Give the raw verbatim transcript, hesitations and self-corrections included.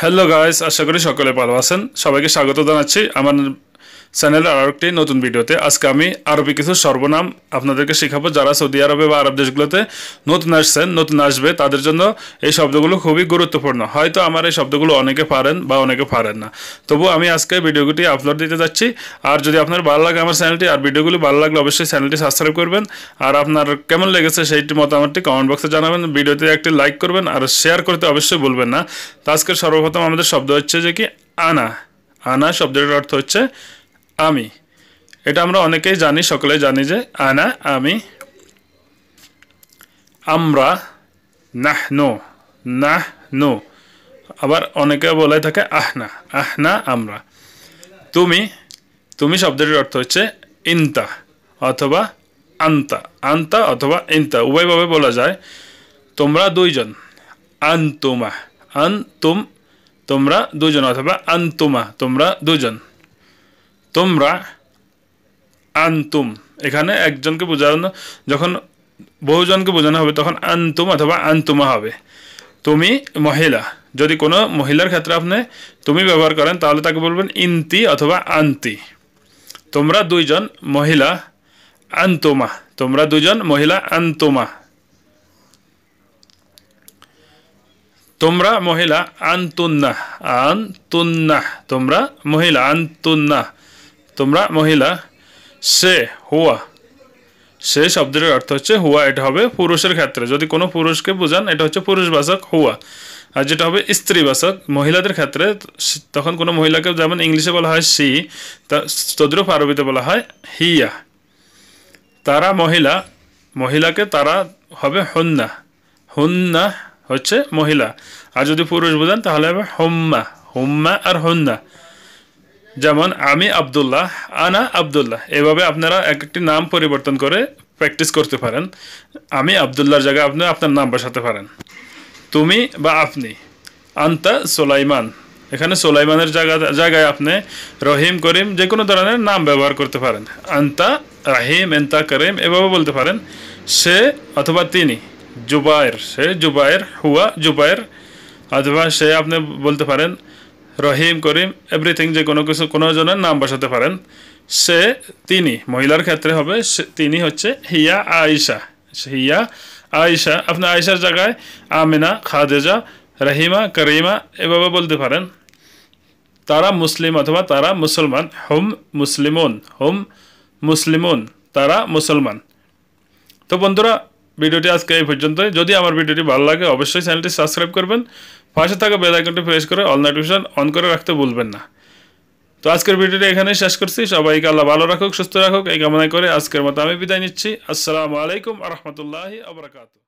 Hello guys आशा करी सकले भालो आछेन सबाइके स्वागत जानाच्छि आमार चैनेले आरो एकटी नतुन भिडियोते। आजके आमि आरबी किछु सर्वनाम आपनादेरके शेखाबो जारा सौदी आरबे बा आरब देशगुलोते नतुन आसछेन नतुन आसबे तादेर जन्य एई शब्दगुलो खुबই गुरुत्वपूर्ण। হয়তো আমার এই শব্দগুলো অনেকে পারেন বা অনেকে পারেন না, তবু আমি আজকে ভিডিওটি আপলোড দিতে যাচ্ছি। আর যদি আপনার ভালো লাগে আমার চ্যানেলটি আর ভিডিওগুলো ভালো লাগলে অবশ্যই চ্যানেলটি সাবস্ক্রাইব করবেন। আর আপনার কেমন লেগেছে সেইটি মতামতটি কমেন্ট বক্সে জানাবেন, ভিডিওতে একটি লাইক করবেন আর শেয়ার করতে অবশ্যই ভুলবেন না। তো আজকে সর্বপ্রথম আমাদের শব্দ হচ্ছে যে কি আনা। আনা শব্দের অর্থ হচ্ছে आमी। एटा आमरा अनेकेई जानी सकलेई जानी जे आना आमी। आमरा नाहनु नाहनु आबार अनेके बोले थाके आहना आहना आमरा। तुमी तुमी शब्दटिर अर्थ हच्छे इंता अथवा आंता आंता अथवा इंता उभय भावे बोला जाए। तोमरा दुइजन आंतुमा आंतुम तोमरा दुइजन अथवा आंतुमा तोमरा दुइजन। তোমরা আনতুম, এখানে একজনকে বোঝানো যখন বহুজনকে বোঝানো হবে তখন আনতুম অথবা আনতুমা হবে। তুমি মহিলা, যদি কোনো মহিলার ক্ষেত্রে আপনি তুমি ব্যবহার করেন তাহলে তাকে বলবেন ইন্তি অথবা আন্তি। তোমরা দুইজন মহিলা আনতুমা তোমরা দুইজন মহিলা আনতুমা। তোমরা মহিলা আনতুন্না আনতুন্না তোমরা মহিলা আনতুন্না তোমরা মহিলা। সে হুয়া, সে শব্দের অর্থ হচ্ছে হুয়া। এটা হবে পুরুষের ক্ষেত্রে, যদি কোনো পুরুষকে বোঝান এটা হচ্ছে পুরুষবাচক হুয়া। আর যেটা হবে স্ত্রীবাচক মহিলাদের ক্ষেত্রে, তখন কোনো মহিলাকে যেমন ইংলিশে বলা হয় সি, তদ্রুপ আরবিতে বলা হয় হিয়া। তারা মহিলা, মহিলাকে তারা হবে হুন্না হুন্না হচ্ছে মহিলা। আর যদি পুরুষ বোঝান তাহলে হবে হুম্মা হুম্মা আর হুন্না। যেমন আমি আব্দুল্লাহ আনা আব্দুল্লাহ, এভাবে আপনারা এক একটি নাম পরিবর্তন করে প্র্যাকটিস করতে পারেন। আমি আব্দুল্লাহর জায়গায় আপনি আপনার নাম বসাতে পারেন। তুমি বা আপনি আন্তা সোলাইমান, এখানে সোলাইমানের জায়গা জায়গায় আপনি রহিম করিম যে কোনো ধরনের নাম ব্যবহার করতে পারেন। আন্তা রাহিম এন্তা করিম এভাবে বলতে পারেন। সে অথবা তিনি জুবায়ের, সে জুবায়ের হুয়া জুবায়ের। অথবা সে আপনি বলতে পারেন রহিম করিম এভরিথিং, যে কোনো কিছু কোনো জনের নাম বসাতে পারেন। সে তিনি, মহিলার ক্ষেত্রে হবে তিনি হচ্ছে হিয়া আয়েশা হিয়া আয়েশা। আপনি আয়েশার জায়গায় আমিনা খাদেজা রহিমা করিমা এভাবে বলতে পারেন। তারা মুসলিম অথবা তারা মুসলমান হুম মুসলিমুন হুম মুসলিমুন তারা মুসলমান। তো বন্ধুরা ভিডিওটি আজকে এই পর্যন্তই। যদি আমার ভিডিওটি ভালো লাগে অবশ্যই চ্যানেলটি সাবস্ক্রাইব করবেন, পাশে থাকা বেল আইকনটি প্রেস করে অল নোটিফিকেশন অন করে রাখতে ভুলবেন না। তো আজকের ভিডিওটি এখানেই শেষ করছি। সবাইকে আল্লাহ ভালো রাখুক, সুস্থ রাখুক এই কামনা করে আজকের মতো আমি বিদায় নিচ্ছি। আসসালামু আলাইকুম ওয়া রাহমাতুল্লাহি ওয়া বারাকাতুহু।